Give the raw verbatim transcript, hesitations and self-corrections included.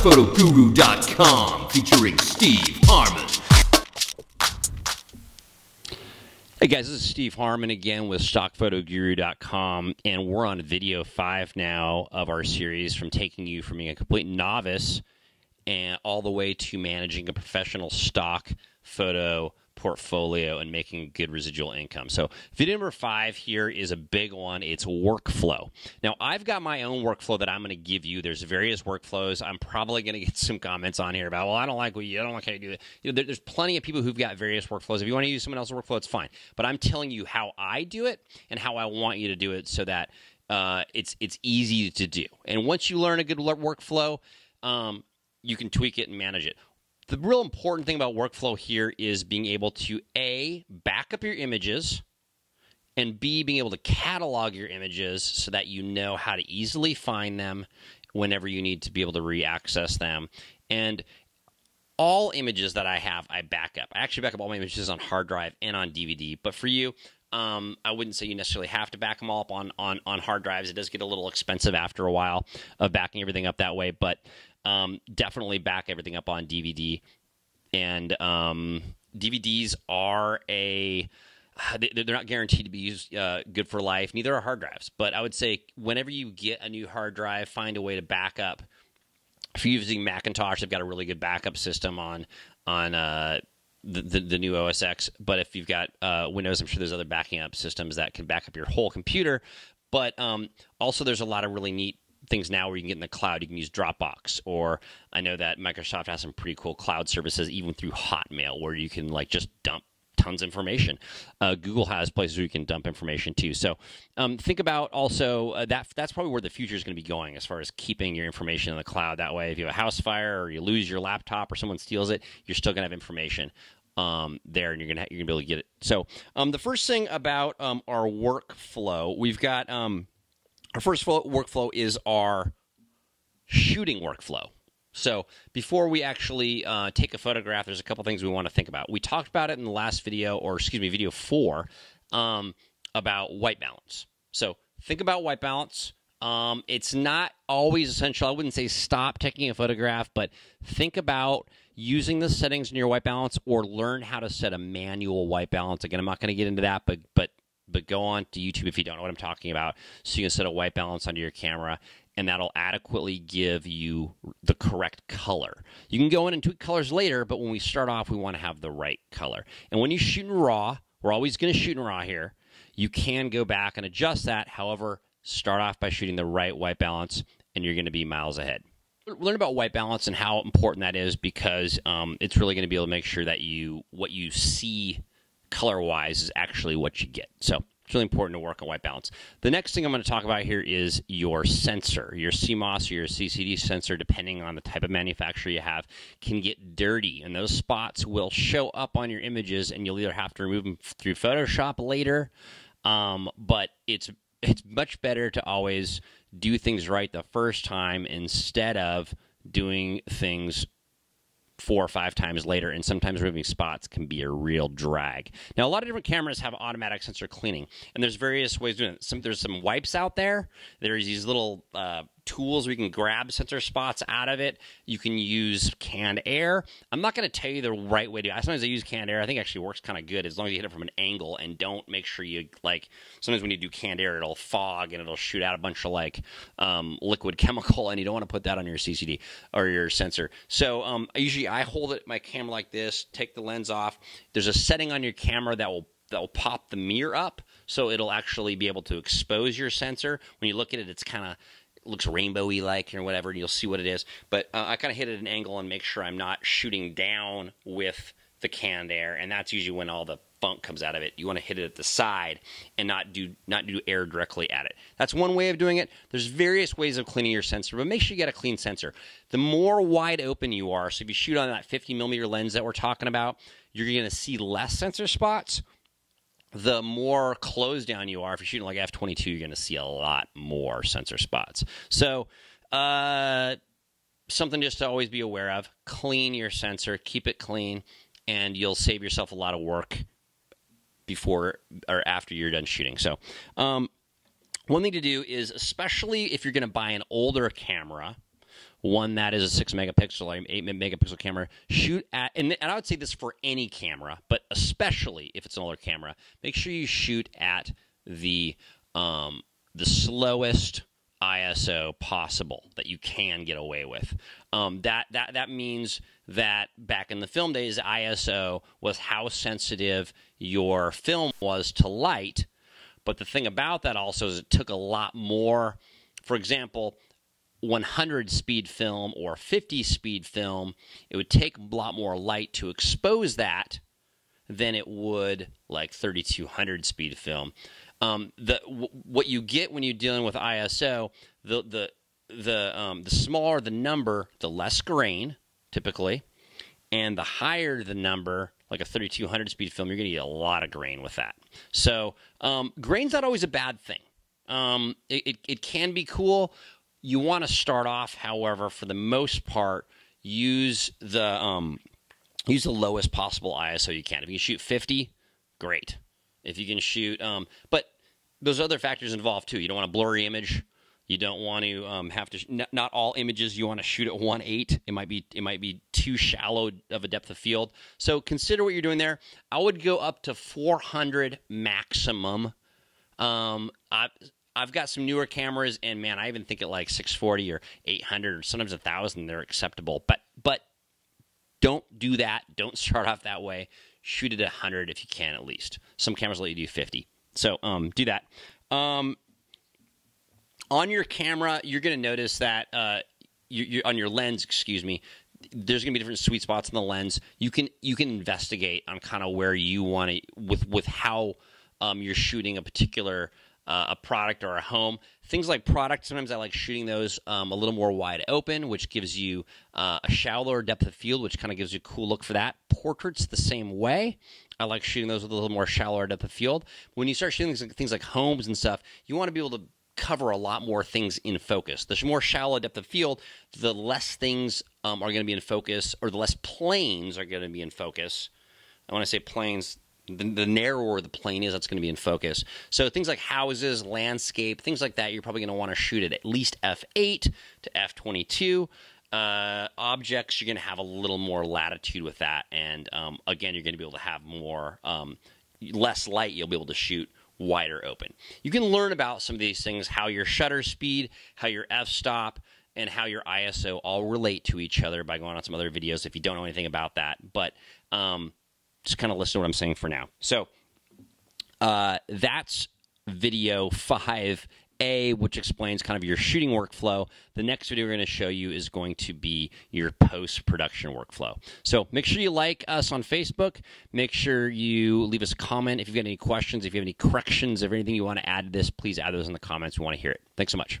Stock Photo Guru dot com, featuring Steve Harmon. Hey guys, this is Steve Harmon again with Stock Photo Guru dot com, and we're on video five now of our series, from taking you from being a complete novice and all the way to managing a professional stock photo portfolio and making good residual income. So video number five here is a big one. It's workflow. Now, I've got my own workflow that I'm going to give you. There's various workflows. I'm probably going to get some comments on here about, well, I don't like what you, I don't like how you do it. You know, there, there's plenty of people who've got various workflows. If you want to use someone else's workflow, it's fine. But I'm telling you how I do it and how I want you to do it, so that uh, it's it's easy to do. And once you learn a good workflow, um, you can tweak it and manage it. The real important thing about workflow here is being able to, A, back up your images, and B, being able to catalog your images so that you know how to easily find them whenever you need to be able to re-access them. And all images that I have, I back up. I actually back up all my images on hard drive and on D V D, but for you, Um, I wouldn't say you necessarily have to back them all up on, on, on hard drives. It does get a little expensive after a while of backing everything up that way, but um, definitely back everything up on D V D. And um, D V Ds are a – they're not guaranteed to be used, uh, good for life. Neither are hard drives. But I would say whenever you get a new hard drive, find a way to back up. If you're using Macintosh, they've got a really good backup system on on uh, – The, the, the new O S X, but if you've got uh, Windows, I'm sure there's other backing up systems that can back up your whole computer. But um, also there's a lot of really neat things now where you can get in the cloud. You can use Dropbox, or I know that Microsoft has some pretty cool cloud services, even through Hotmail, where you can like just dump tons of information. Uh, Google has places where you can dump information too. So um, think about also uh, that that's probably where the future is going to be going, as far as keeping your information in the cloud. That way, if you have a house fire or you lose your laptop or someone steals it, you're still going to have information um, there, and you're going to you're going to be able to get it. So um, the first thing about um, our workflow, we've got um, our first workflow is our shooting workflow. So before we actually uh, take a photograph, there's a couple things we want to think about. We talked about it in the last video, or excuse me, video four, um, about white balance. So think about white balance. Um, it's not always essential. I wouldn't say stop taking a photograph, but think about using the settings in your white balance, or learn how to set a manual white balance. Again, I'm not going to get into that, but but but go on to YouTube if you don't know what I'm talking about, so you can set a white balance onto your camera, and that'll adequately give you the correct color. You can go in and tweak colors later, but when we start off, we want to have the right color. And when you shoot in RAW, we're always going to shoot in RAW here, you can go back and adjust that. However, start off by shooting the right white balance, and you're going to be miles ahead. Learn about white balance and how important that is, because um, it's really going to be able to make sure that you what you see color-wise is actually what you get. So it's really important to work on white balance. The next thing I'm going to talk about here is your sensor. Your C M O S or your C C D sensor, depending on the type of manufacturer you have, can get dirty, and those spots will show up on your images, and you'll either have to remove them through Photoshop later, um, but it's, it's much better to always do things right the first time instead of doing things four or five times later, and sometimes removing spots can be a real drag. Now, a lot of different cameras have automatic sensor cleaning, and there's various ways of doing it. Some, there's some wipes out there. There's these little uh, tools where you can grab sensor spots out of it. You can use canned air. I'm not going to tell you the right way to do it. Sometimes I use canned air. I think it actually works kind of good, as long as you hit it from an angle, and don't make sure you, like, sometimes when you do canned air, it'll fog and it'll shoot out a bunch of, like, um, liquid chemical, and you don't want to put that on your C C D or your sensor. So um, usually I hold it, my camera like this, take the lens off. There's a setting on your camera that will that will pop the mirror up, so it'll actually be able to expose your sensor. When you look at it, it's kind of looks rainbowy like or whatever, and you'll see what it is. But uh, I kind of hit it at an angle and make sure I'm not shooting down with the canned air, and that's usually when all the funk comes out of it. You want to hit it at the side and not do not do air directly at it. That's one way of doing it. There's various ways of cleaning your sensor, but make sure you get a clean sensor. The more wide open you are, so if you shoot on that fifty millimeter lens that we're talking about, you're going to see less sensor spots. The more closed down you are, if you're shooting like F twenty-two, you're going to see a lot more sensor spots. So uh, something just to always be aware of: clean your sensor, keep it clean, and you'll save yourself a lot of work before or after you're done shooting. So um, one thing to do is, especially if you're going to buy an older camera, one that is a six megapixel or an eight megapixel camera. Shoot at, and, and I would say this for any camera, but especially if it's an older camera, make sure you shoot at the um, the slowest I S O possible that you can get away with. Um, that that that means that back in the film days, I S O was how sensitive your film was to light. But the thing about that also is it took a lot more. For example, one hundred speed film or fifty speed film, it would take a lot more light to expose that than it would like thirty-two hundred speed film. Um, the w what you get when you're dealing with I S O, the the the um, the smaller the number, the less grain typically, and the higher the number, like a thirty-two hundred speed film, you're going to get a lot of grain with that. So um, grain's not always a bad thing. Um, it, it it can be cool. You want to start off, however, for the most part, use the um, use the lowest possible I S O you can. If you can shoot fifty, great. If you can shoot, um, but those other factors involved too. You don't want a blurry image. You don't want to um, have to. Not all images you want to shoot at one eight. It might be it might be too shallow of a depth of field. So consider what you're doing there. I would go up to four hundred maximum. Um, I, I've got some newer cameras, and man, I even think at like six forty or eight hundred or sometimes one thousand, they're acceptable. But but don't do that. Don't start off that way. Shoot it at one hundred if you can, at least. Some cameras let you do fifty. So um, do that. Um, on your camera, you're going to notice that uh, you, you, on your lens, excuse me, there's going to be different sweet spots in the lens. You can you can investigate on kind of where you want to with with how um, you're shooting a particular uh, a product or a home. Things like products, sometimes I like shooting those um, a little more wide open, which gives you uh, a shallower depth of field, which kind of gives you a cool look for that. Portraits the same way. I like shooting those with a little more shallower depth of field. When you start shooting things like, things like homes and stuff, you want to be able to cover a lot more things in focus. The more shallow depth of field, the less things um, are going to be in focus, or the less planes are going to be in focus. And when I say planes, The, the narrower the plane is, that's going to be in focus. So things like houses, landscape, things like that, you're probably going to want to shoot at at least F eight to F twenty-two. Uh, objects, you're going to have a little more latitude with that. And um, again, you're going to be able to have more, um, less light, you'll be able to shoot wider open. You can learn about some of these things, how your shutter speed, how your f-stop, and how your I S O all relate to each other by going on some other videos if you don't know anything about that. But um, just kind of listen to what I'm saying for now. So uh, that's video five A, which explains kind of your shooting workflow. The next video we're going to show you is going to be your post-production workflow. So make sure you like us on Facebook. Make sure you leave us a comment if you've got any questions. If you have any corrections of anything you want to add to this, please add those in the comments. We want to hear it. Thanks so much.